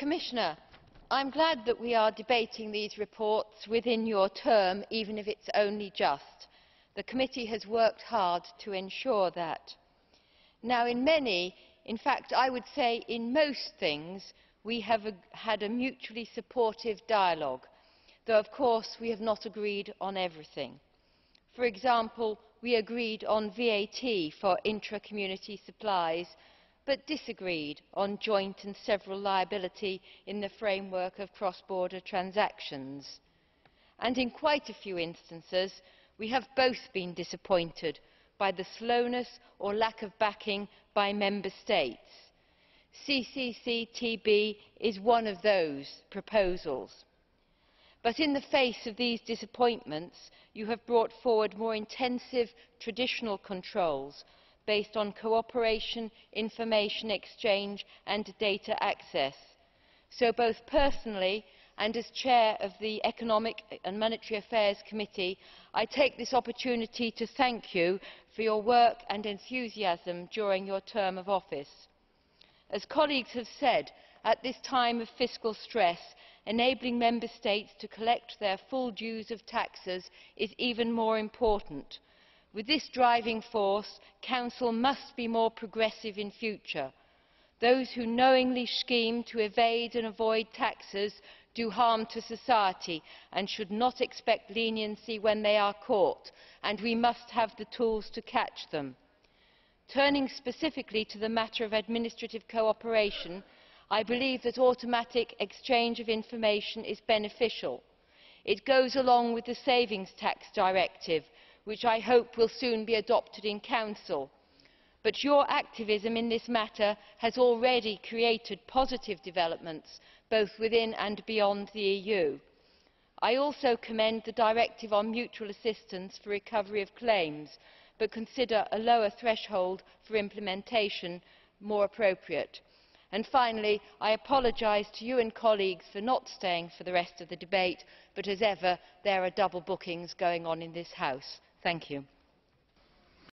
Commissioner, I am glad that we are debating these reports within your term, even if it's only just. The committee has worked hard to ensure that. Now, in many, in fact, I would say in most things, we have had a mutually supportive dialogue, though, of course, we have not agreed on everything. For example, we agreed on VAT for intra-community supplies, but disagreed on joint and several liability in the framework of cross-border transactions. And in quite a few instances, we have both been disappointed by the slowness or lack of backing by member states. CCCTB is one of those proposals. But in the face of these disappointments, you have brought forward more intensive traditional controls based on cooperation, information exchange and data access. So both personally and as Chair of the Economic and Monetary Affairs Committee, I take this opportunity to thank you for your work and enthusiasm during your term of office. As colleagues have said, at this time of fiscal stress, enabling member states to collect their full dues of taxes is even more important. With this driving force, Council must be more progressive in future. Those who knowingly scheme to evade and avoid taxes do harm to society and should not expect leniency when they are caught, and we must have the tools to catch them. Turning specifically to the matter of administrative cooperation, I believe that automatic exchange of information is beneficial. It goes along with the Savings Tax Directive, which I hope will soon be adopted in Council. But your activism in this matter has already created positive developments, both within and beyond the EU. I also commend the Directive on Mutual Assistance for Recovery of Claims, but consider a lower threshold for implementation more appropriate. And finally, I apologise to you and colleagues for not staying for the rest of the debate, but as ever, there are double bookings going on in this House. Thank you.